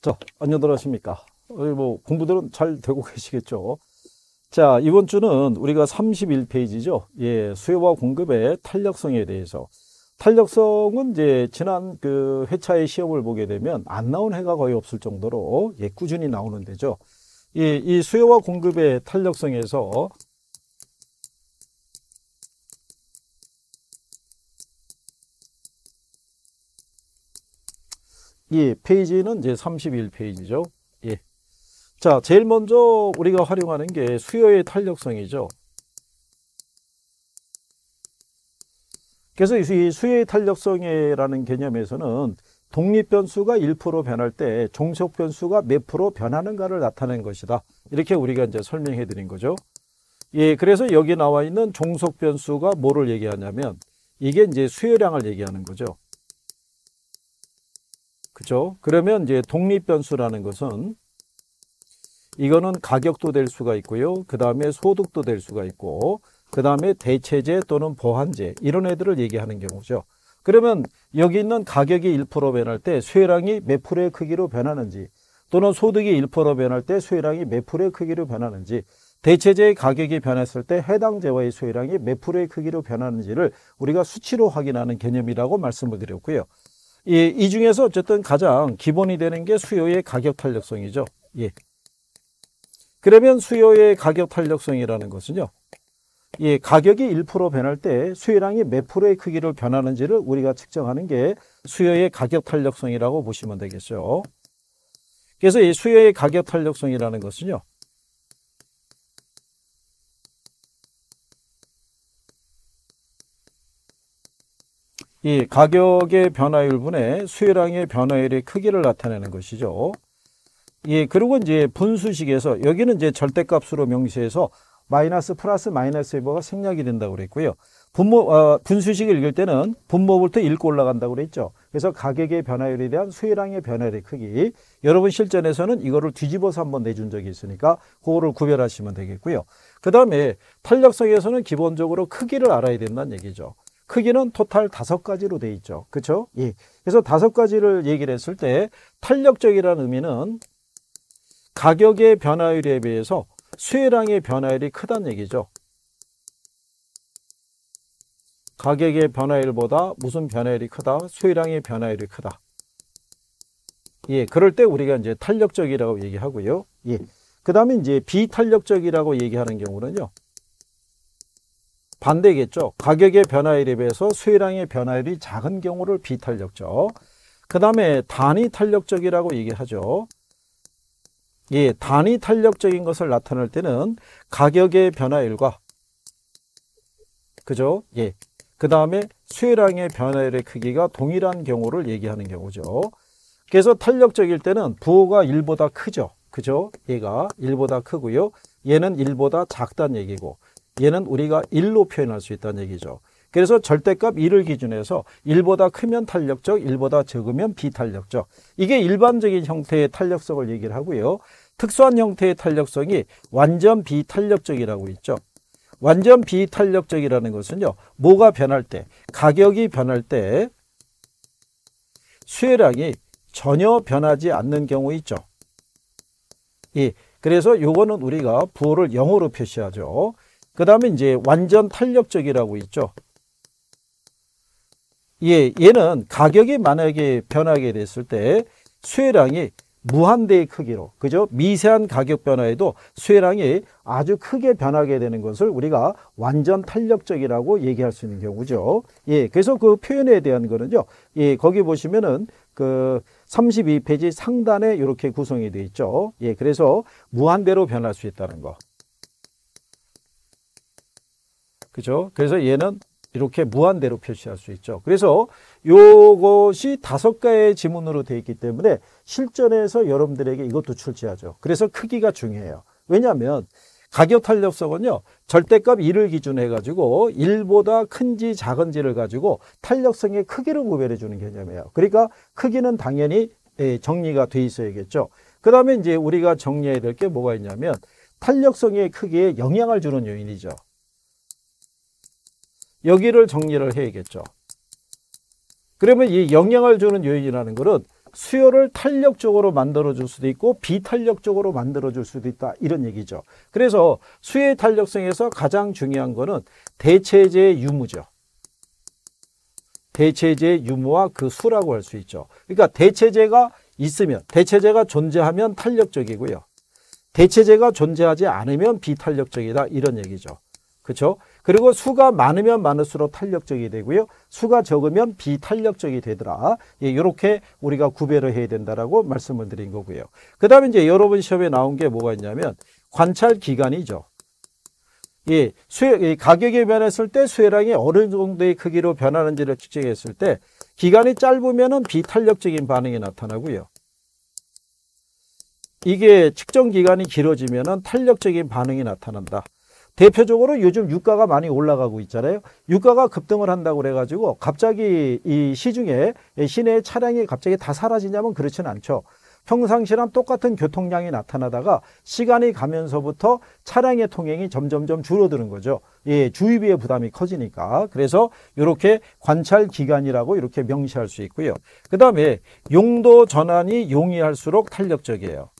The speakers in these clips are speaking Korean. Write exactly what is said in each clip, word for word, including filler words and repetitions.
자, 안녕들 하십니까. 뭐 공부들은 잘 되고 계시겠죠. 자, 이번 주는 우리가 삼십일 페이지죠. 예, 수요와 공급의 탄력성에 대해서. 탄력성은 이제 지난 그 회차의 시험을 보게 되면 안 나온 해가 거의 없을 정도로 예, 꾸준히 나오는 데죠. 예, 이 수요와 공급의 탄력성에서 예, 페이지는 이제 삼십일 페이지죠. 예. 자, 제일 먼저 우리가 활용하는 게 수요의 탄력성이죠. 그래서 이 수요의 탄력성이라는 개념에서는 독립변수가 일 퍼센트 변할 때 종속변수가 몇 프로 변하는가를 나타낸 것이다. 이렇게 우리가 이제 설명해 드린 거죠. 예, 그래서 여기 나와 있는 종속변수가 뭐를 얘기하냐면 이게 이제 수요량을 얘기하는 거죠. 그죠? 그러면 이제 독립변수라는 것은 이거는 가격도 될 수가 있고요. 그 다음에 소득도 될 수가 있고, 그 다음에 대체제 또는 보완제, 이런 애들을 얘기하는 경우죠. 그러면 여기 있는 가격이 일 퍼센트 변할 때 수요량이 몇 프로의 크기로 변하는지, 또는 소득이 일 퍼센트 변할 때 수요량이 몇 프로의 크기로 변하는지, 대체제의 가격이 변했을 때 해당제와의 수요량이 몇 프로의 크기로 변하는지를 우리가 수치로 확인하는 개념이라고 말씀을 드렸고요. 예, 이 중에서 어쨌든 가장 기본이 되는 게 수요의 가격 탄력성이죠. 예. 그러면 수요의 가격 탄력성이라는 것은요. 예, 가격이 일 퍼센트 변할 때 수요량이 몇 프로의 크기로 변하는지를 우리가 측정하는 게 수요의 가격 탄력성이라고 보시면 되겠죠. 그래서 이 수요의 가격 탄력성이라는 것은요. 이 가격의 변화율분의 수요량의 변화율의 크기를 나타내는 것이죠. 예, 그리고 이제 분수식에서 여기는 이제 절대값으로 명시해서 마이너스 플러스 마이너스의 뭐가 생략이 된다고 그랬고요. 분모 어, 분수식을 읽을 때는 분모부터 읽고 올라간다고 그랬죠. 그래서 가격의 변화율에 대한 수요량의 변화율의 크기. 여러분 실전에서는 이거를 뒤집어서 한번 내준 적이 있으니까 그거를 구별하시면 되겠고요. 그 다음에 탄력성에서는 기본적으로 크기를 알아야 된다는 얘기죠. 크기는 토탈 다섯 가지로 돼 있죠. 그렇죠? 예. 그래서 다섯 가지를 얘기를 했을 때 탄력적이라는 의미는 가격의 변화율에 비해서 수요량의 변화율이 크다는 얘기죠. 가격의 변화율보다 무슨 변화율이 크다? 수요량의 변화율이 크다. 예. 그럴 때 우리가 이제 탄력적이라고 얘기하고요. 예. 그다음에 이제 비탄력적이라고 얘기하는 경우는요. 반대겠죠. 가격의 변화율에 비해서 수요량의 변화율이 작은 경우를 비탄력적. 그 다음에 단위 탄력적이라고 얘기하죠. 예, 단위 탄력적인 것을 나타낼 때는 가격의 변화율과, 그죠? 예. 그 다음에 수요량의 변화율의 크기가 동일한 경우를 얘기하는 경우죠. 그래서 탄력적일 때는 부호가 일보다 크죠. 그죠? 얘가 일보다 크고요. 얘는 일보다 작다는 얘기고. 얘는 우리가 일로 표현할 수 있다는 얘기죠. 그래서 절대값 일을 기준해서 일보다 크면 탄력적, 일보다 적으면 비탄력적. 이게 일반적인 형태의 탄력성을 얘기를 하고요. 특수한 형태의 탄력성이 완전 비탄력적이라고 있죠. 완전 비탄력적이라는 것은요. 뭐가 변할 때, 가격이 변할 때 수요량이 전혀 변하지 않는 경우 있죠. 예, 그래서 요거는 우리가 부호를 영으로 표시하죠. 그 다음에 이제 완전 탄력적이라고 있죠. 예, 얘는 가격이 만약에 변하게 됐을 때 수요량이 무한대의 크기로, 그죠? 미세한 가격 변화에도 수요량이 아주 크게 변하게 되는 것을 우리가 완전 탄력적이라고 얘기할 수 있는 경우죠. 예, 그래서 그 표현에 대한 거는요. 예, 거기 보시면은 그 삼십이 페이지 상단에 이렇게 구성이 되어 있죠. 예, 그래서 무한대로 변할 수 있다는 거. 그죠? 그래서 얘는 이렇게 무한대로 표시할 수 있죠. 그래서 요것이 다섯 개의 지문으로 되어 있기 때문에 실전에서 여러분들에게 이것도 출제하죠. 그래서 크기가 중요해요. 왜냐하면 가격 탄력성은요. 절대값 일을 기준으로 해가지고 일보다 큰지 작은지를 가지고 탄력성의 크기를 구별해 주는 개념이에요. 그러니까 크기는 당연히 정리가 돼 있어야겠죠. 그 다음에 이제 우리가 정리해야 될 게 뭐가 있냐면 탄력성의 크기에 영향을 주는 요인이죠. 여기를 정리를 해야겠죠. 그러면 이 영향을 주는 요인이라는 것은 수요를 탄력적으로 만들어줄 수도 있고 비탄력적으로 만들어줄 수도 있다, 이런 얘기죠. 그래서 수요의 탄력성에서 가장 중요한 거는 대체재의 유무죠. 대체재의 유무와 그 수라고 할 수 있죠. 그러니까 대체재가 있으면, 대체재가 존재하면 탄력적이고요, 대체재가 존재하지 않으면 비탄력적이다, 이런 얘기죠. 그렇죠? 그리고 수가 많으면 많을수록 탄력적이 되고요, 수가 적으면 비탄력적이 되더라. 예, 이렇게 우리가 구별을 해야 된다라고 말씀을 드린 거고요. 그 다음에 이제 여러분 시험에 나온 게 뭐가 있냐면 관찰 기간이죠. 예, 수요, 가격이 변했을 때 수요량이 어느 정도의 크기로 변하는지를 측정했을 때 기간이 짧으면은 비탄력적인 반응이 나타나고요, 이게 측정 기간이 길어지면은 탄력적인 반응이 나타난다. 대표적으로 요즘 유가가 많이 올라가고 있잖아요. 유가가 급등을 한다고 그래가지고 갑자기 이 시중에, 시내의 차량이 갑자기 다 사라지냐면 그렇진 않죠. 평상시랑 똑같은 교통량이 나타나다가 시간이 가면서부터 차량의 통행이 점점점 줄어드는 거죠. 예, 주유비의 부담이 커지니까. 그래서 이렇게 관찰 기간이라고 이렇게 명시할 수 있고요. 그 다음에 용도 전환이 용이할수록 탄력적이에요.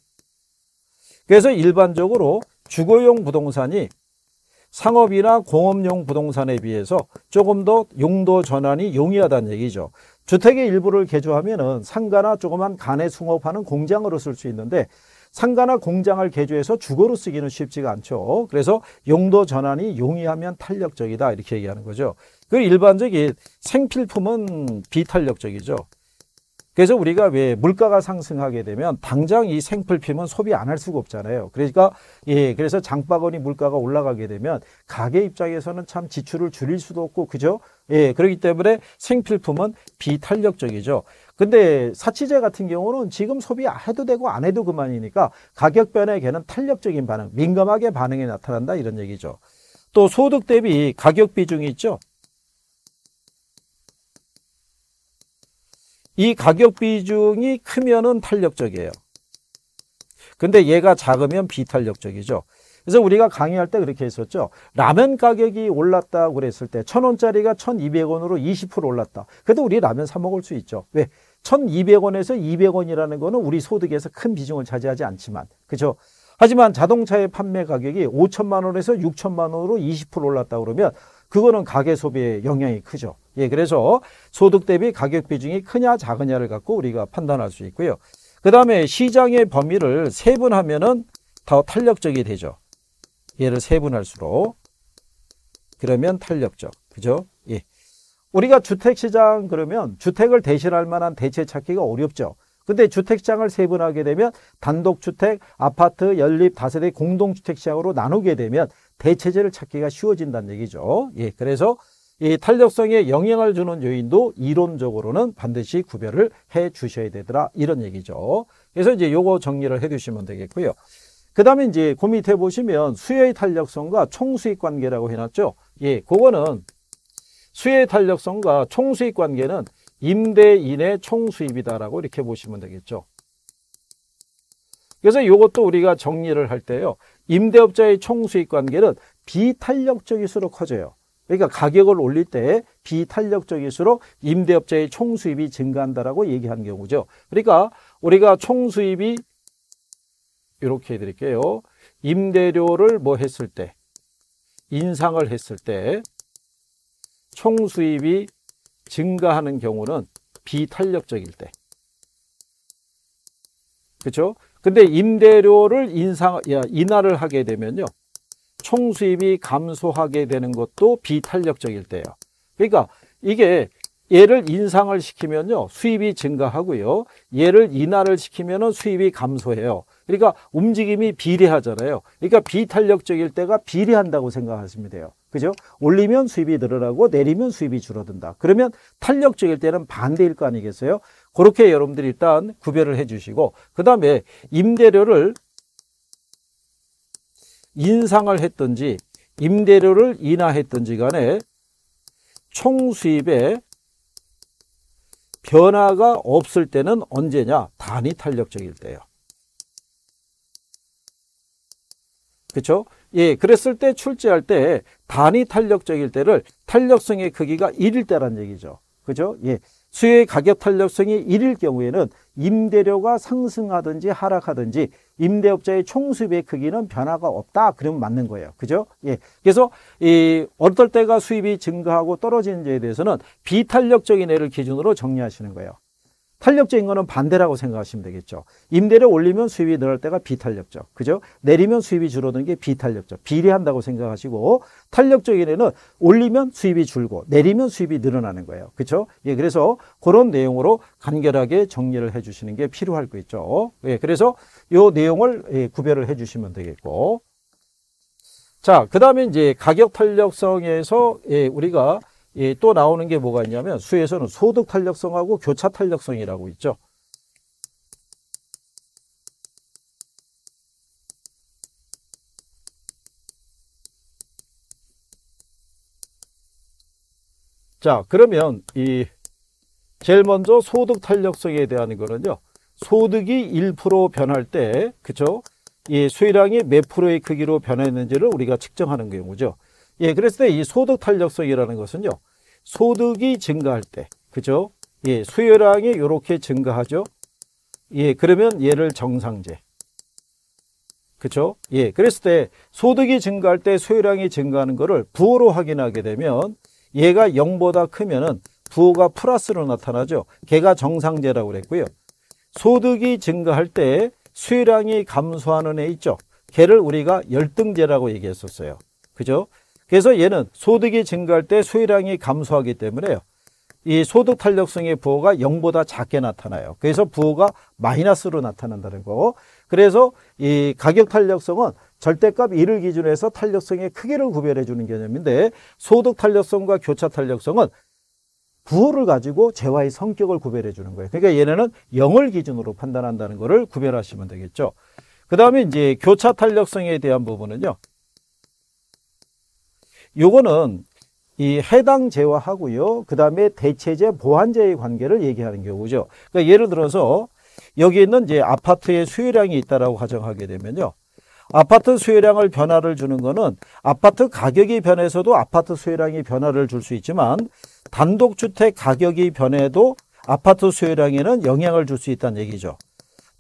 그래서 일반적으로 주거용 부동산이 상업이나 공업용 부동산에 비해서 조금 더 용도 전환이 용이하다는 얘기죠. 주택의 일부를 개조하면은 상가나 조그만 간에 숭업하는 공장으로 쓸 수 있는데 상가나 공장을 개조해서 주거로 쓰기는 쉽지가 않죠. 그래서 용도 전환이 용이하면 탄력적이다, 이렇게 얘기하는 거죠. 그리고 일반적인 생필품은 비탄력적이죠. 그래서 우리가 왜 물가가 상승하게 되면 당장 이 생필품은 소비 안 할 수가 없잖아요. 그러니까 예, 그래서 장바구니 물가가 올라가게 되면 가게 입장에서는 참 지출을 줄일 수도 없고, 그죠? 예, 그렇기 때문에 생필품은 비탄력적이죠. 근데 사치재 같은 경우는 지금 소비해도 되고 안 해도 그만이니까 가격 변화에는 탄력적인 반응, 민감하게 반응이 나타난다, 이런 얘기죠. 또 소득 대비 가격 비중이 있죠. 이 가격 비중이 크면은 탄력적이에요. 근데 얘가 작으면 비탄력적이죠. 그래서 우리가 강의할 때 그렇게 했었죠. 라면 가격이 올랐다고 그랬을 때 천 원짜리가 천이백 원으로 이십 퍼센트 올랐다. 그래도 우리 라면 사 먹을 수 있죠. 왜? 천이백 원에서 이백 원이라는 거는 우리 소득에서 큰 비중을 차지하지 않지만, 그죠? 하지만 자동차의 판매 가격이 오천만 원에서 육천만 원으로 이십 퍼센트 올랐다 그러면 그거는 가계 소비에 영향이 크죠. 예, 그래서 소득 대비 가격 비중이 크냐 작으냐를 갖고 우리가 판단할 수 있고요. 그 다음에 시장의 범위를 세분하면은 더 탄력적이 되죠. 얘를 세분할수록 그러면 탄력적, 그죠? 예, 우리가 주택 시장 그러면 주택을 대신할 만한 대체 찾기가 어렵죠. 근데 주택 시장을 세분하게 되면 단독주택, 아파트, 연립, 다세대 공동주택 시장으로 나누게 되면 대체재를 찾기가 쉬워진다는 얘기죠. 예, 그래서 이 탄력성에 영향을 주는 요인도 이론적으로는 반드시 구별을 해 주셔야 되더라, 이런 얘기죠. 그래서 이제 요거 정리를 해 두시면 되겠고요. 그 다음에 이제 그 밑에 보시면 수요의 탄력성과 총수익 관계라고 해놨죠. 예, 그거는 수요의 탄력성과 총수익 관계는 임대인의 총수입이다라고 이렇게 보시면 되겠죠. 그래서 요것도 우리가 정리를 할 때요, 임대업자의 총수익 관계는 비탄력적일수록 커져요. 그러니까 가격을 올릴 때 비탄력적일수록 임대업자의 총수입이 증가한다라고 얘기한 경우죠. 그러니까 우리가 총수입이 이렇게 해드릴게요. 임대료를 뭐 했을 때, 인상을 했을 때 총수입이 증가하는 경우는 비탄력적일 때, 그렇죠? 근데 임대료를 인상, 인하를 하게 되면요, 총수입이 감소하게 되는 것도 비탄력적일 때예요. 그러니까 이게 얘를 인상을 시키면요, 수입이 증가하고요, 얘를 인하를 시키면은 수입이 감소해요. 그러니까 움직임이 비례하잖아요. 그러니까 비탄력적일 때가 비례한다고 생각하시면 돼요. 그죠? 올리면 수입이 늘어나고 내리면 수입이 줄어든다. 그러면 탄력적일 때는 반대일 거 아니겠어요? 그렇게 여러분들이 일단 구별을 해 주시고, 그 다음에 임대료를 인상을 했든지 임대료를 인하했든지 간에 총수입에 변화가 없을 때는 언제냐? 단위 탄력적일 때예요. 그렇죠? 예, 그랬을 때 출제할 때 단위 탄력적일 때를 탄력성의 크기가 일일 때란 얘기죠. 그죠? 예, 수요의 가격 탄력성이 일일 경우에는 임대료가 상승하든지 하락하든지 임대업자의 총수입의 크기는 변화가 없다. 그러면 맞는 거예요. 그죠? 예. 그래서 이 어떨 때가 수입이 증가하고 떨어지는지에 대해서는 비탄력적인 애를 기준으로 정리하시는 거예요. 탄력적인 거는 반대라고 생각하시면 되겠죠. 임대료 올리면 수입이 늘을 때가 비탄력적. 그죠? 내리면 수입이 줄어드는 게 비탄력적. 비례한다고 생각하시고, 탄력적인 애는 올리면 수입이 줄고 내리면 수입이 늘어나는 거예요. 그렇죠? 예, 그래서 그런 내용으로 간결하게 정리를 해 주시는 게 필요할 거 있죠. 예, 그래서 요 내용을 예, 구별을 해 주시면 되겠고. 자, 그다음에 이제 가격 탄력성에서 예, 우리가 예, 또 나오는 게 뭐가 있냐면 수에서는 소득 탄력성하고 교차 탄력성이라고 있죠. 자, 그러면 이 제일 먼저 소득 탄력성에 대한 거는요. 소득이 일 퍼센트 변할 때, 그쵸? 예, 수의량이 몇 프로의 크기로 변했는지를 우리가 측정하는 경우죠. 예, 그랬을 때 이 소득 탄력성이라는 것은요. 소득이 증가할 때, 그죠? 예, 수요량이 이렇게 증가하죠? 예, 그러면 얘를 정상제. 그죠? 예, 그랬을 때 소득이 증가할 때 수요량이 증가하는 거를 부호로 확인하게 되면 얘가 영보다 크면은 부호가 플러스로 나타나죠? 걔가 정상제라고 그랬고요. 소득이 증가할 때 수요량이 감소하는 애 있죠? 걔를 우리가 열등제라고 얘기했었어요. 그죠? 그래서 얘는 소득이 증가할 때 수요량이 감소하기 때문에요. 이 소득 탄력성의 부호가 영보다 작게 나타나요. 그래서 부호가 마이너스로 나타난다는 거. 그래서 이 가격 탄력성은 절대값 일을 기준으로 해서 탄력성의 크기를 구별해 주는 개념인데 소득 탄력성과 교차 탄력성은 부호를 가지고 재화의 성격을 구별해 주는 거예요. 그러니까 얘네는 영을 기준으로 판단한다는 거를 구별하시면 되겠죠. 그다음에 이제 교차 탄력성에 대한 부분은요. 요거는 이 해당 재화하고요. 그 다음에 대체재, 보완재의 관계를 얘기하는 경우죠. 그러니까 예를 들어서 여기 있는 이제 아파트의 수요량이 있다라고 가정하게 되면요. 아파트 수요량을 변화를 주는 거는 아파트 가격이 변해서도 아파트 수요량이 변화를 줄 수 있지만 단독주택 가격이 변해도 아파트 수요량에는 영향을 줄 수 있다는 얘기죠.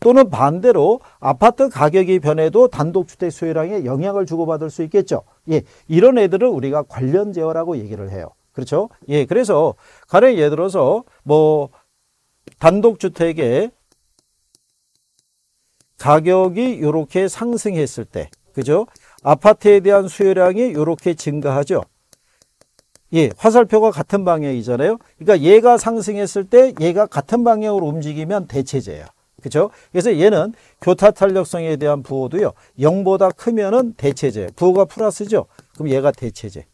또는 반대로 아파트 가격이 변해도 단독주택 수요량에 영향을 주고받을 수 있겠죠. 예, 이런 애들을 우리가 관련 재화라고 얘기를 해요. 그렇죠? 예, 그래서 가령 예를 들어서 뭐 단독주택의 가격이 이렇게 상승했을 때, 그죠? 아파트에 대한 수요량이 이렇게 증가하죠. 예, 화살표가 같은 방향이잖아요. 그러니까 얘가 상승했을 때 얘가 같은 방향으로 움직이면 대체재예요. 그죠? 그래서 얘는 교차 탄력성에 대한 부호도요. 영보다 크면은 대체제. 부호가 플러스죠. 그럼 얘가 대체제.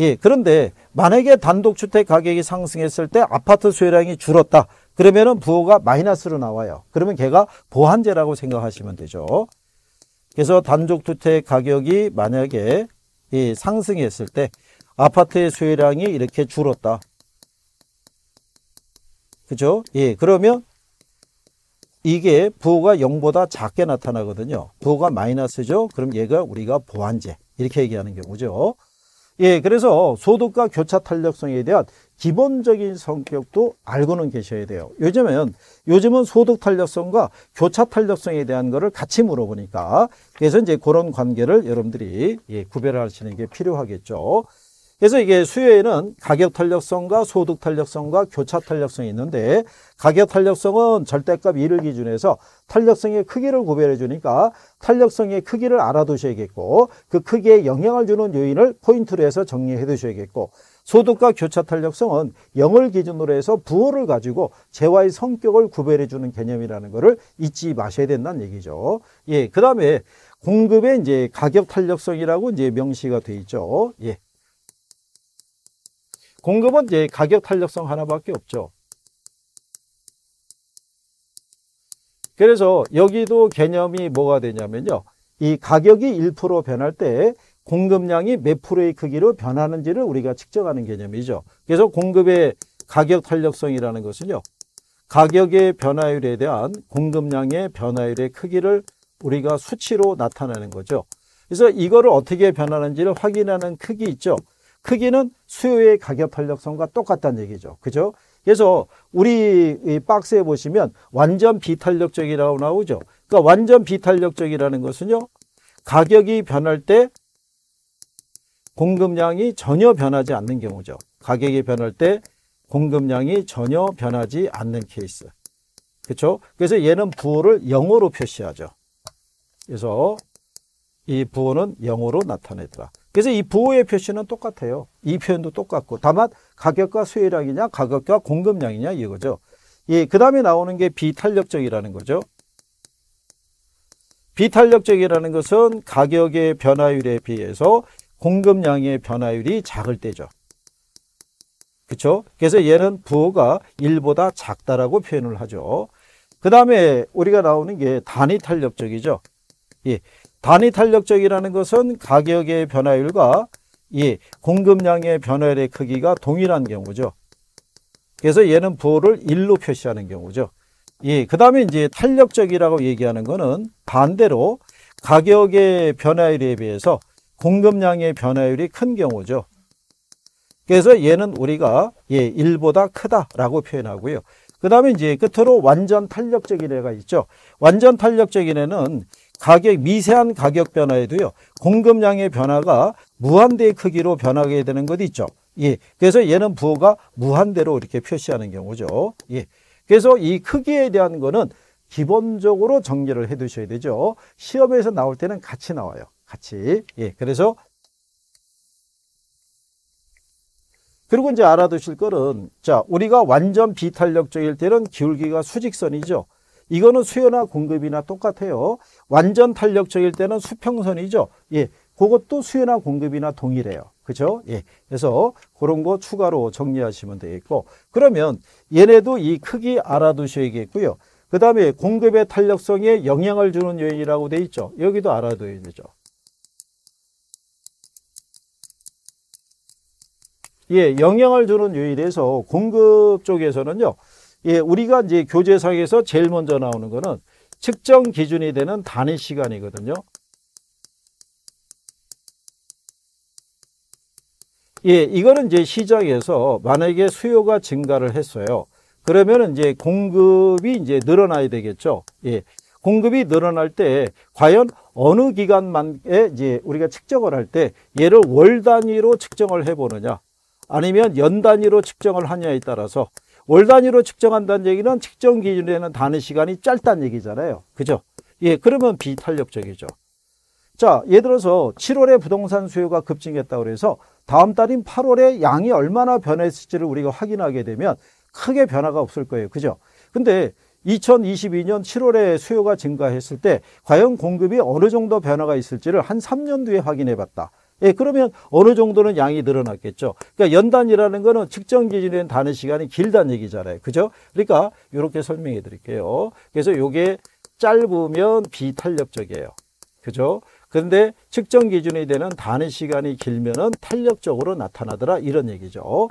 예. 그런데 만약에 단독주택 가격이 상승했을 때 아파트 수요량이 줄었다. 그러면은 부호가 마이너스로 나와요. 그러면 걔가 보완재라고 생각하시면 되죠. 그래서 단독주택 가격이 만약에 예, 상승했을 때 아파트의 수요량이 이렇게 줄었다. 그죠? 예, 그러면 이게 부호가 영보다 작게 나타나거든요. 부호가 마이너스죠. 그럼 얘가 우리가 보완재 이렇게 얘기하는 경우죠. 예, 그래서 소득과 교차 탄력성에 대한 기본적인 성격도 알고는 계셔야 돼요. 요즘은 요즘은 소득 탄력성과 교차 탄력성에 대한 거를 같이 물어보니까 그래서 이제 그런 관계를 여러분들이 예, 구별하시는 게 필요하겠죠. 그래서 이게 수요에는 가격 탄력성과 소득 탄력성과 교차 탄력성이 있는데 가격 탄력성은 절대값 일을 기준해서 탄력성의 크기를 구별해 주니까 탄력성의 크기를 알아두셔야겠고 그 크기에 영향을 주는 요인을 포인트로 해서 정리해 두셔야겠고 소득과 교차 탄력성은 영을 기준으로 해서 부호를 가지고 재화의 성격을 구별해 주는 개념이라는 것을 잊지 마셔야 된다는 얘기죠. 예, 그 다음에 공급의 이제 가격 탄력성이라고 이제 명시가 돼 있죠. 예. 공급은 이제 가격 탄력성 하나밖에 없죠. 그래서 여기도 개념이 뭐가 되냐면요. 이 가격이 일 퍼센트 변할 때 공급량이 몇 프로의 크기로 변하는지를 우리가 측정하는 개념이죠. 그래서 공급의 가격 탄력성이라는 것은요. 가격의 변화율에 대한 공급량의 변화율의 크기를 우리가 수치로 나타내는 거죠. 그래서 이거를 어떻게 변하는지를 확인하는 크기 있죠. 크기는 수요의 가격 탄력성과 똑같다는 얘기죠. 그죠? 그래서 우리 이 박스에 보시면 완전 비탄력적이라고 나오죠. 그러니까 완전 비탄력적이라는 것은요, 가격이 변할 때 공급량이 전혀 변하지 않는 경우죠. 가격이 변할 때 공급량이 전혀 변하지 않는 케이스. 그렇죠? 그래서 얘는 부호를 영어로 표시하죠. 그래서 이 부호는 영어로 나타내더라. 그래서 이 부호의 표시는 똑같아요. 이 표현도 똑같고, 다만 가격과 수요량이냐 가격과 공급량이냐 이거죠. 예, 그 다음에 나오는 게 비탄력적이라는 거죠. 비탄력적이라는 것은 가격의 변화율에 비해서 공급량의 변화율이 작을 때죠. 그렇죠? 그래서 얘는 부호가 일보다 작다라고 표현을 하죠. 그 다음에 우리가 나오는 게 단위 탄력적이죠. 예, 단위 탄력적이라는 것은 가격의 변화율과 예, 공급량의 변화율의 크기가 동일한 경우죠. 그래서 얘는 부호를 일로 표시하는 경우죠. 예, 그 다음에 이제 탄력적이라고 얘기하는 거는 반대로 가격의 변화율에 비해서 공급량의 변화율이 큰 경우죠. 그래서 얘는 우리가 예, 일보다 크다라고 표현하고요. 그 다음에 이제 끝으로 완전 탄력적인 애가 있죠. 완전 탄력적인 애는 가격, 미세한 가격 변화에도요, 공급량의 변화가 무한대의 크기로 변하게 되는 것도 있죠. 예, 그래서 얘는 부호가 무한대로 이렇게 표시하는 경우죠. 예, 그래서 이 크기에 대한 거는 기본적으로 정리를 해 두셔야 되죠. 시험에서 나올 때는 같이 나와요. 같이. 예, 그래서 그리고 이제 알아두실 거는, 자, 우리가 완전 비탄력적일 때는 기울기가 수직선이죠. 이거는 수요나 공급이나 똑같아요. 완전 탄력적일 때는 수평선이죠. 예, 그것도 수요나 공급이나 동일해요. 그죠? 예, 그래서 그런 거 추가로 정리하시면 되겠고, 그러면 얘네도 이 크기 알아두셔야겠고요. 그 다음에 공급의 탄력성에 영향을 주는 요인이라고 돼 있죠. 여기도 알아둬야 되죠. 예, 영향을 주는 요인에서 공급 쪽에서는요, 예, 우리가 이제 교재상에서 제일 먼저 나오는 거는 측정 기준이 되는 단위 시간이거든요. 예, 이거는 이제 시장에서 만약에 수요가 증가를 했어요. 그러면 이제 공급이 이제 늘어나야 되겠죠. 예, 공급이 늘어날 때 과연 어느 기간만에 이제 우리가 측정을 할 때 얘를 월 단위로 측정을 해보느냐, 아니면 연 단위로 측정을 하냐에 따라서, 월 단위로 측정한다는 얘기는 측정 기준에는 단위 시간이 짧다는 얘기잖아요. 그죠? 예, 그러면 비탄력적이죠. 자, 예를 들어서 칠월에 부동산 수요가 급증했다고 해서 다음 달인 팔월에 양이 얼마나 변했을지를 우리가 확인하게 되면 크게 변화가 없을 거예요. 그죠? 근데 이천이십이 년 칠월에 수요가 증가했을 때 과연 공급이 어느 정도 변화가 있을지를 한 삼 년 뒤에 확인해 봤다. 예, 그러면 어느 정도는 양이 늘어났겠죠. 그러니까 연단이라는 거는 측정 기준인 단위 시간이 길다는 얘기잖아요. 그죠? 그러니까 이렇게 설명해 드릴게요. 그래서 이게 짧으면 비탄력적이에요. 그죠? 근데 측정 기준이 되는 단위 시간이 길면은 탄력적으로 나타나더라, 이런 얘기죠.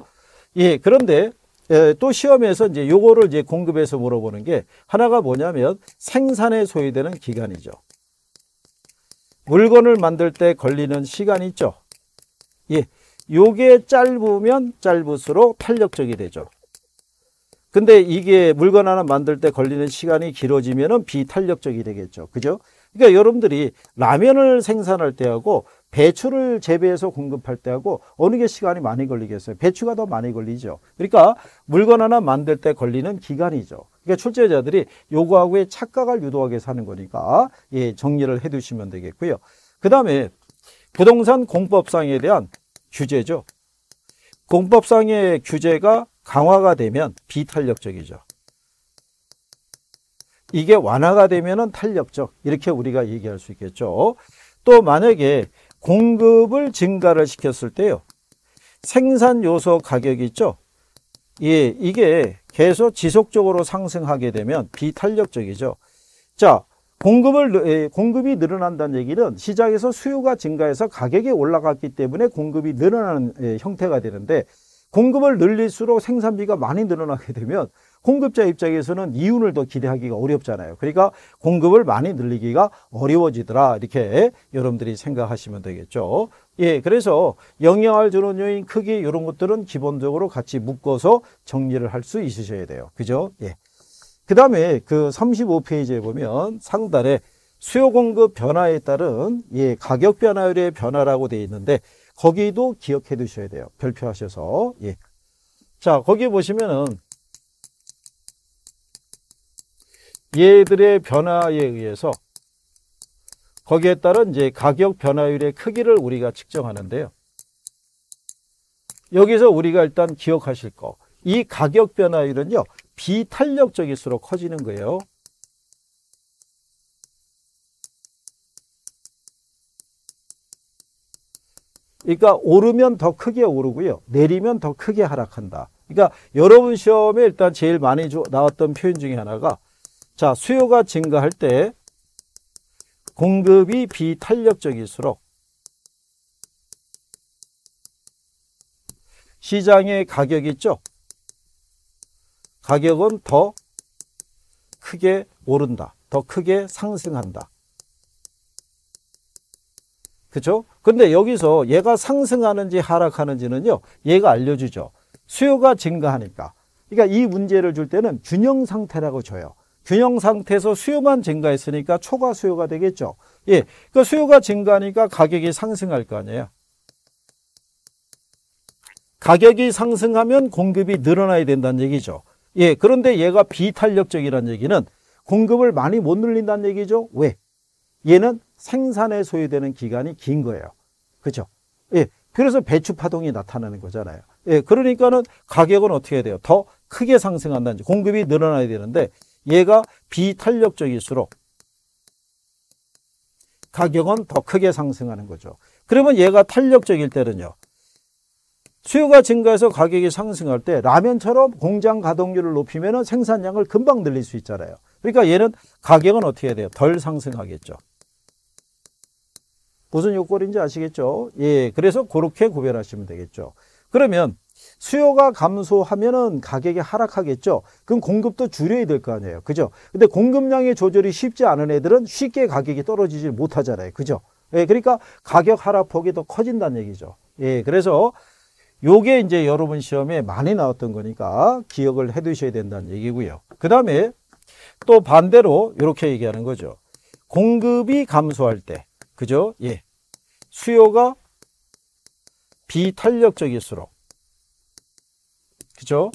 예, 그런데 예, 또 시험에서 이제 요거를 이제 공급해서 물어보는 게 하나가 뭐냐면 생산에 소요되는 기간이죠. 물건을 만들 때 걸리는 시간이 있죠. 예, 요게 짧으면 짧을수록 탄력적이 되죠. 근데 이게 물건 하나 만들 때 걸리는 시간이 길어지면은 비탄력적이 되겠죠. 그죠? 그러니까 여러분들이 라면을 생산할 때하고 배추를 재배해서 공급할 때하고 어느 게 시간이 많이 걸리겠어요? 배추가 더 많이 걸리죠. 그러니까 물건 하나 만들 때 걸리는 기간이죠. 그러니까 출제자들이 요거하고의 착각을 유도하게 사는 거니까 예, 정리를 해 두시면 되겠고요. 그 다음에 부동산 공법상에 대한 규제죠. 공법상의 규제가 강화가 되면 비탄력적이죠. 이게 완화가 되면은 탄력적, 이렇게 우리가 얘기할 수 있겠죠. 또 만약에 공급을 증가를 시켰을 때요, 생산 요소 가격이 있죠. 예, 이게 계속 지속적으로 상승하게 되면 비탄력적이죠. 자, 공급을, 공급이 늘어난다는 얘기는 시장에서 수요가 증가해서 가격이 올라갔기 때문에 공급이 늘어나는 형태가 되는데, 공급을 늘릴수록 생산비가 많이 늘어나게 되면 공급자 입장에서는 이윤을 더 기대하기가 어렵잖아요. 그러니까 공급을 많이 늘리기가 어려워지더라, 이렇게 여러분들이 생각하시면 되겠죠. 예, 그래서 영향을 주는 요인, 크기, 이런 것들은 기본적으로 같이 묶어서 정리를 할 수 있으셔야 돼요. 그죠? 예. 그 다음에 그 삼십오 페이지에 보면 상단에 수요 공급 변화에 따른 예, 가격 변화율의 변화라고 되어 있는데, 거기도 기억해 두셔야 돼요. 별표하셔서. 예. 자, 거기 보시면은 얘들의 변화에 의해서 거기에 따른 이제 가격 변화율의 크기를 우리가 측정하는데요. 여기서 우리가 일단 기억하실 거, 이 가격 변화율은요, 비탄력적일수록 커지는 거예요. 그러니까 오르면 더 크게 오르고요, 내리면 더 크게 하락한다. 그러니까 여러분 시험에 일단 제일 많이 나왔던 표현 중에 하나가, 자, 수요가 증가할 때 공급이 비탄력적일수록 시장의 가격이 있죠? 가격은 더 크게 오른다, 더 크게 상승한다. 그렇죠? 근데 여기서 얘가 상승하는지 하락하는지는요, 얘가 알려주죠. 수요가 증가하니까. 그러니까 이 문제를 줄 때는 균형 상태라고 줘요. 균형 상태에서 수요만 증가했으니까 초과 수요가 되겠죠. 예, 그 그러니까 수요가 증가하니까 가격이 상승할 거 아니에요. 가격이 상승하면 공급이 늘어나야 된다는 얘기죠. 예, 그런데 얘가 비탄력적이라는 얘기는 공급을 많이 못 늘린다는 얘기죠. 왜? 얘는 생산에 소요되는 기간이 긴 거예요. 그렇죠? 예, 그래서 배추 파동이 나타나는 거잖아요. 예, 그러니까는 가격은 어떻게 해야 돼요? 더 크게 상승한다는지, 공급이 늘어나야 되는데 얘가 비탄력적일수록 가격은 더 크게 상승하는 거죠. 그러면 얘가 탄력적일 때는요, 수요가 증가해서 가격이 상승할 때 라면처럼 공장 가동률을 높이면 생산량을 금방 늘릴 수 있잖아요. 그러니까 얘는 가격은 어떻게 해야 돼요? 덜 상승하겠죠. 무슨 요꼴인지 아시겠죠? 예, 그래서 그렇게 구별하시면 되겠죠. 그러면 수요가 감소하면은 가격이 하락하겠죠. 그럼 공급도 줄여야 될 거 아니에요. 그죠? 근데 공급량의 조절이 쉽지 않은 애들은 쉽게 가격이 떨어지지 못하잖아요. 그죠? 예, 그러니까 가격 하락폭이 더 커진다는 얘기죠. 예, 그래서 요게 이제 여러분 시험에 많이 나왔던 거니까 기억을 해 두셔야 된다는 얘기고요. 그 다음에 또 반대로 이렇게 얘기하는 거죠. 공급이 감소할 때, 그죠? 예. 수요가 비탄력적일수록, 그죠?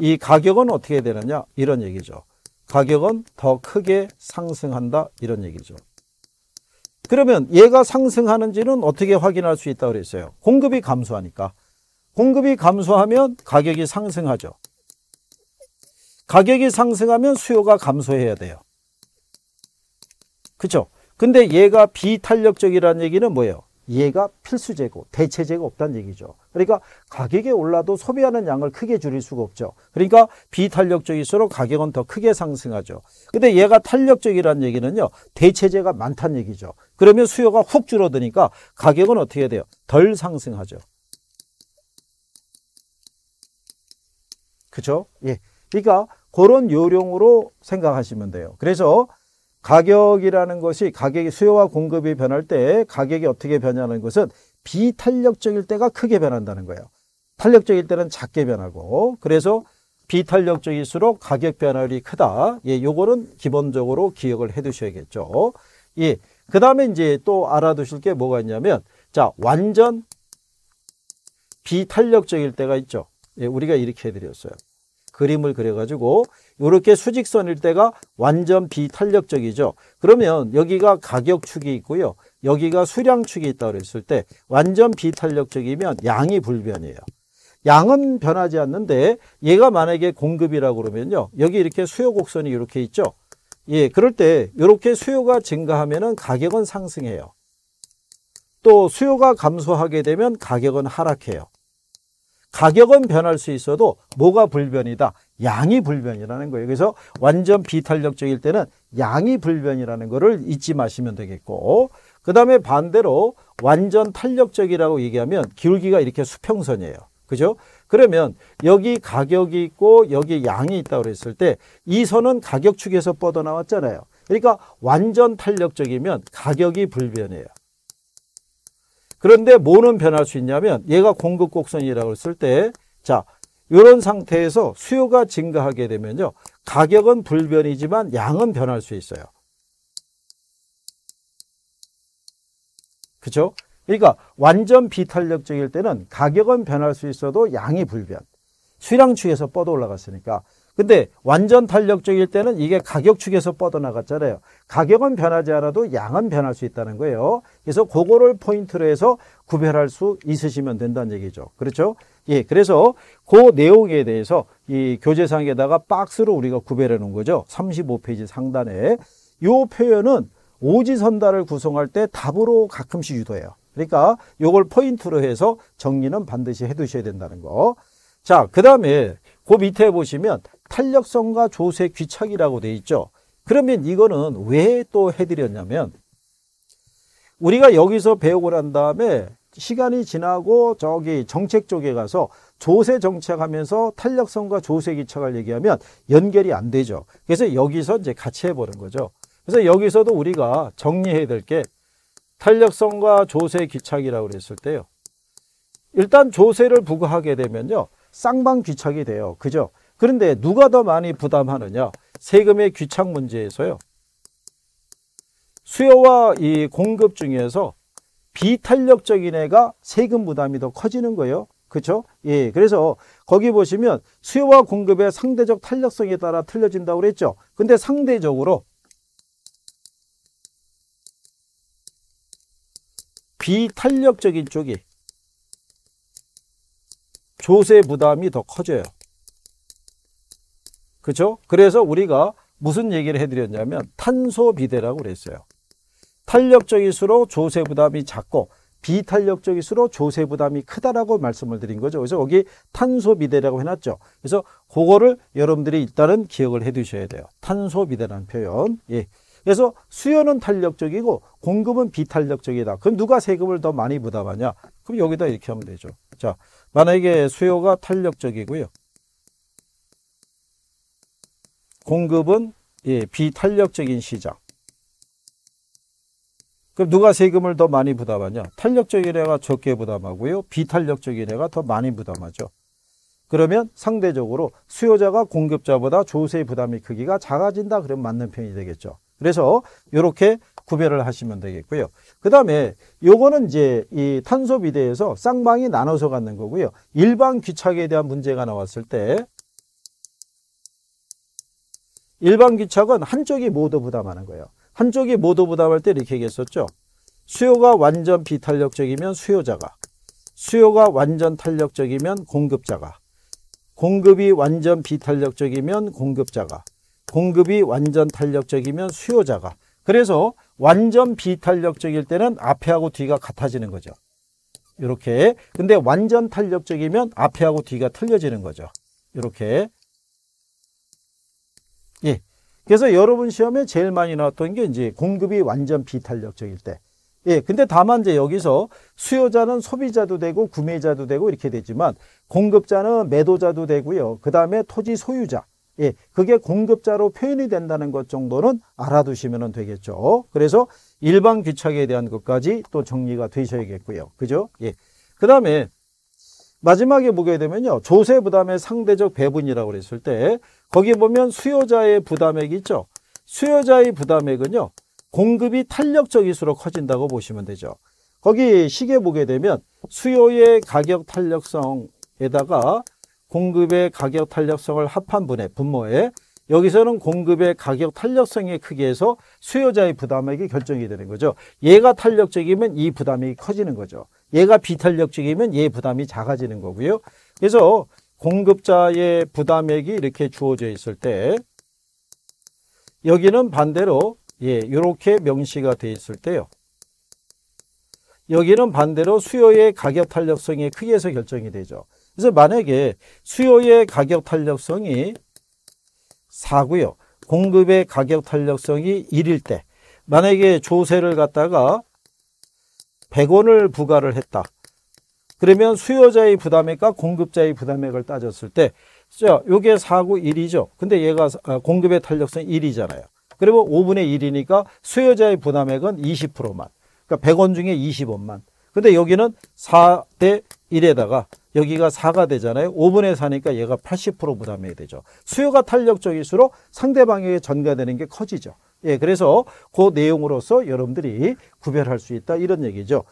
이 가격은 어떻게 되느냐, 이런 얘기죠. 가격은 더 크게 상승한다, 이런 얘기죠. 그러면 얘가 상승하는지는 어떻게 확인할 수 있다고 그랬어요? 공급이 감소하니까. 공급이 감소하면 가격이 상승하죠. 가격이 상승하면 수요가 감소해야 돼요. 그렇죠? 근데 얘가 비탄력적이라는 얘기는 뭐예요? 얘가 필수 재고, 대체 재고 없다는 얘기죠. 그러니까 가격이 올라도 소비하는 양을 크게 줄일 수가 없죠. 그러니까 비탄력적일수록 가격은 더 크게 상승하죠. 근데 얘가 탄력적이라는 얘기는요, 대체재가 많다는 얘기죠. 그러면 수요가 훅 줄어드니까 가격은 어떻게 해야 돼요? 덜 상승하죠. 그렇죠? 예. 그러니까 그런 요령으로 생각하시면 돼요. 그래서 가격이라는 것이, 가격이 수요와 공급이 변할 때 가격이 어떻게 변하는 것은 비탄력적일 때가 크게 변한다는 거예요. 탄력적일 때는 작게 변하고, 그래서 비탄력적일수록 가격 변화율이 크다. 예, 요거는 기본적으로 기억을 해 두셔야겠죠. 예. 그 다음에 이제 또 알아두실 게 뭐가 있냐면, 자, 완전 비탄력적일 때가 있죠. 예, 우리가 이렇게 해드렸어요. 그림을 그려가지고 이렇게 수직선일 때가 완전 비탄력적이죠. 그러면 여기가 가격축이 있고요, 여기가 수량축이 있다고 했을 때 완전 비탄력적이면 양이 불변이에요. 양은 변하지 않는데 얘가 만약에 공급이라고 그러면요, 여기 이렇게 수요 곡선이 이렇게 있죠. 예, 그럴 때 이렇게 수요가 증가하면은 가격은 상승해요. 또 수요가 감소하게 되면 가격은 하락해요. 가격은 변할 수 있어도 뭐가 불변이다? 양이 불변이라는 거예요. 그래서 완전 비탄력적일 때는 양이 불변이라는 거를 잊지 마시면 되겠고, 그 다음에 반대로 완전 탄력적이라고 얘기하면 기울기가 이렇게 수평선이에요. 그죠? 그러면 여기 가격이 있고 여기 양이 있다고 했을 때 이 선은 가격축에서 뻗어나왔잖아요. 그러니까 완전 탄력적이면 가격이 불변해요. 그런데 뭐는 변할 수 있냐면 얘가 공급 곡선이라고 했을 때 자, 이런 상태에서 수요가 증가하게 되면요. 가격은 불변이지만 양은 변할 수 있어요. 그렇죠? 그러니까 완전 비탄력적일 때는 가격은 변할 수 있어도 양이 불변. 수량축에서 뻗어 올라갔으니까. 근데 완전 탄력적일 때는 이게 가격축에서 뻗어나갔잖아요. 가격은 변하지 않아도 양은 변할 수 있다는 거예요. 그래서 그거를 포인트로 해서 구별할 수 있으시면 된다는 얘기죠. 그렇죠? 예, 그래서 그 내용에 대해서 이 교재상에다가 박스로 우리가 구별해 놓은 거죠. 삼십오 페이지 상단에. 요 표현은 오지선다를 구성할 때 답으로 가끔씩 유도해요. 그러니까 요걸 포인트로 해서 정리는 반드시 해 두셔야 된다는 거. 자, 그 다음에 그 밑에 보시면 탄력성과 조세 귀착이라고 돼 있죠. 그러면 이거는 왜 또 해드렸냐면 우리가 여기서 배우고 난 다음에 시간이 지나고 저기 정책 쪽에 가서 조세 정착하면서 탄력성과 조세 귀착을 얘기하면 연결이 안 되죠. 그래서 여기서 이제 같이 해보는 거죠. 그래서 여기서도 우리가 정리해야 될 게 탄력성과 조세 귀착이라고 그랬을 때요. 일단 조세를 부과하게 되면요. 쌍방 귀착이 돼요. 그죠? 그런데 누가 더 많이 부담하느냐? 세금의 귀착 문제에서요. 수요와 이 공급 중에서 비탄력적인 애가 세금 부담이 더 커지는 거예요. 그렇죠? 예. 그래서 거기 보시면 수요와 공급의 상대적 탄력성에 따라 틀려진다고 그랬죠. 근데 상대적으로 비탄력적인 쪽이 조세 부담이 더 커져요. 그렇죠? 그래서 우리가 무슨 얘기를 해드렸냐면 탄소 비대라고 그랬어요. 탄력적일수록 조세 부담이 작고 비탄력적일수록 조세 부담이 크다라고 말씀을 드린 거죠. 그래서 거기 탄소 비대라고 해놨죠. 그래서 그거를 여러분들이 일단은 기억을 해두셔야 돼요. 탄소 비대라는 표현. 예. 그래서 수요는 탄력적이고 공급은 비탄력적이다. 그럼 누가 세금을 더 많이 부담하냐? 그럼 여기다 이렇게 하면 되죠. 자, 만약에 수요가 탄력적이고요. 공급은 예, 비탄력적인 시장. 그럼 누가 세금을 더 많이 부담하냐? 탄력적인 애가 적게 부담하고요. 비탄력적인 애가 더 많이 부담하죠. 그러면 상대적으로 수요자가 공급자보다 조세 부담의 크기가 작아진다. 그러면 맞는 편이 되겠죠. 그래서 이렇게 구별을 하시면 되겠고요. 그 다음에 요거는 이제 이 탄소 비대에서 쌍방이 나눠서 갖는 거고요. 일방 귀착에 대한 문제가 나왔을 때 일방 귀착은 한쪽이 모두 부담하는 거예요. 한쪽이 모두 부담할 때 이렇게 얘기했었죠. 수요가 완전 비탄력적이면 수요자가, 수요가 완전 탄력적이면 공급자가, 공급이 완전 비탄력적이면 공급자가, 공급이 완전 탄력적이면 수요자가. 그래서 완전 비탄력적일 때는 앞에하고 뒤가 같아지는 거죠. 이렇게. 근데 완전 탄력적이면 앞에하고 뒤가 틀려지는 거죠. 이렇게. 예. 그래서 여러분 시험에 제일 많이 나왔던 게 이제 공급이 완전 비탄력적일 때. 예. 근데 다만 이제 여기서 수요자는 소비자도 되고 구매자도 되고 이렇게 되지만 공급자는 매도자도 되고요. 그 다음에 토지 소유자. 예, 그게 공급자로 표현이 된다는 것 정도는 알아두시면 되겠죠. 그래서 일방 귀착에 대한 것까지 또 정리가 되셔야겠고요. 그죠? 예. 그 다음에 마지막에 보게 되면요. 조세 부담의 상대적 배분이라고 그랬을 때, 거기 보면 수요자의 부담액이 있죠. 수요자의 부담액은요, 공급이 탄력적일수록 커진다고 보시면 되죠. 거기 시계 보게 되면 수요의 가격 탄력성에다가 공급의 가격 탄력성을 합한 분의 분모에 여기서는 공급의 가격 탄력성의 크기에서 수요자의 부담액이 결정이 되는 거죠. 얘가 탄력적이면 이 부담이 커지는 거죠. 얘가 비탄력적이면 얘 부담이 작아지는 거고요. 그래서 공급자의 부담액이 이렇게 주어져 있을 때 여기는 반대로 예, 이렇게 명시가 돼 있을 때요. 여기는 반대로 수요의 가격 탄력성의 크기에서 결정이 되죠. 그래서 만약에 수요의 가격 탄력성이 사고요. 공급의 가격 탄력성이 일일 때 만약에 조세를 갖다가 백 원을 부과를 했다. 그러면 수요자의 부담액과 공급자의 부담액을 따졌을 때, 요게 사구 일이죠. 근데 얘가 공급의 탄력성 일이잖아요. 그리고 오분의 일이니까 수요자의 부담액은 이십 퍼센트만. 그러니까 백 원 중에 이십 원만. 근데 여기는 사 대 일에다가 여기가 사가 되잖아요. 오분의 사니까 얘가 팔십 퍼센트 부담이 되죠. 수요가 탄력적일수록 상대방에게 전가되는 게 커지죠. 예, 그래서 그 내용으로서 여러분들이 구별할 수 있다, 이런 얘기죠.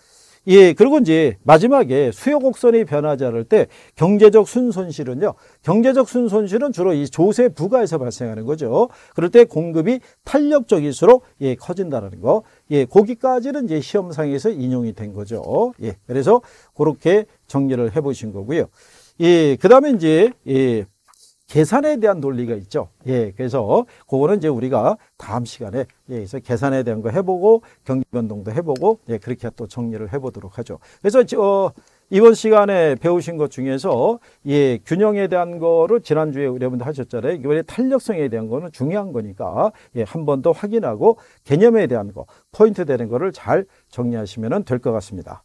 예, 그리고 이제 마지막에 수요 곡선이 변하지 않을 때 경제적 순손실은요. 경제적 순손실은 주로 이 조세 부과에서 발생하는 거죠. 그럴 때 공급이 탄력적일수록 예, 커진다는 거. 예, 거기까지는 이제 시험상에서 인용이 된 거죠. 예, 그래서 그렇게 정리를 해보신 거고요. 예, 그 다음에 이제, 예, 계산에 대한 논리가 있죠. 예, 그래서 그거는 이제 우리가 다음 시간에 예, 그래서 계산에 대한 거 해보고 경기 변동도 해보고 예, 그렇게 또 정리를 해보도록 하죠. 그래서 어, 이번 시간에 배우신 것 중에서 예, 균형에 대한 거를 지난주에 여러분들 하셨잖아요. 이번에 탄력성에 대한 거는 중요한 거니까 예, 한 번 더 확인하고 개념에 대한 거, 포인트 되는 거를 잘 정리하시면 될 것 같습니다.